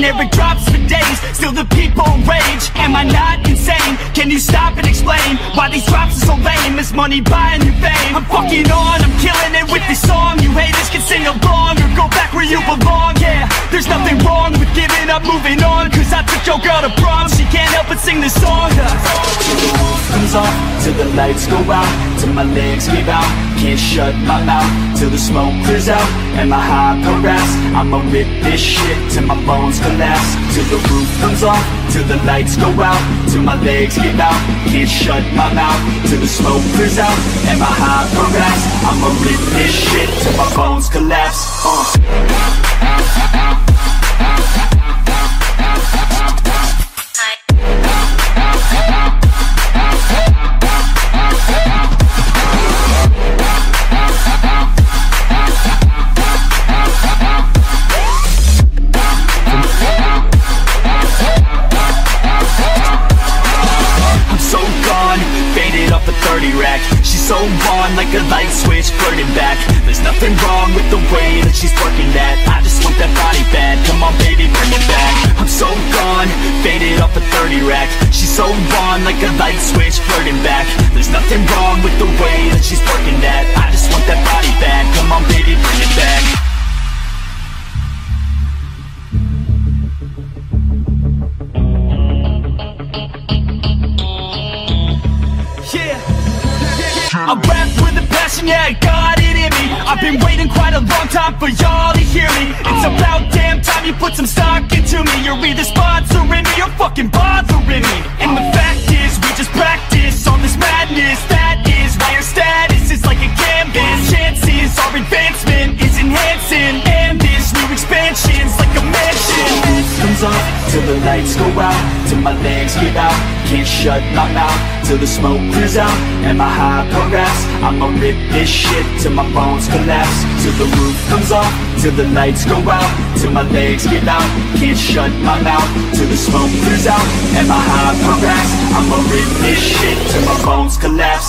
never drops for days, still the people rage. Am I not insane? Can you stop and explain why these drops are so lame? Is money buying you fame? I'm fucking on, I'm killing it with this song. You haters can sing along or go back where you belong. Yeah, there's nothing wrong with giving up, moving on, cause I took your girl to prom, she can't help but sing this song. Comes off till the lights go out, till my legs give out, can't shut my mouth till the smoke clears out and my high harass. I'ma rip this shit till my bones collapse, till the roof comes off, till the lights go out, till my legs give out, can't shut my mouth till the smoke clears out and my high harass. I'ma rip this shit till my bones collapse. She's so on like a light switch, flirting back. There's nothing wrong with the way that she's working that. I just want that body bad, come on baby, bring it back. I'm so gone, faded off a 30 rack. She's so on like a light switch, flirting back. There's nothing wrong with the way that she's working that. I just want that body bad, come on baby, bring it back. I rap with a passion, yeah, got it in me. I've been waiting quite a long time for y'all to hear me. It's about damn time you put some stock into me. You're either sponsoring me or fucking bothering me. And the fact is, we just practice on this madness. That is why our status is like a canvas. Chances, our advancement is enhancing. And this new expansion's like a mansion. Comes off till the lights go out, till my legs give out, can't shut my mouth till the smoke clears out and my high harass. I'ma rip this shit till my bones collapse, till the roof comes off, till the lights go out, till my legs get out, can't shut my mouth till the smoke clears out and my high harass. I'ma rip this shit till my bones collapse.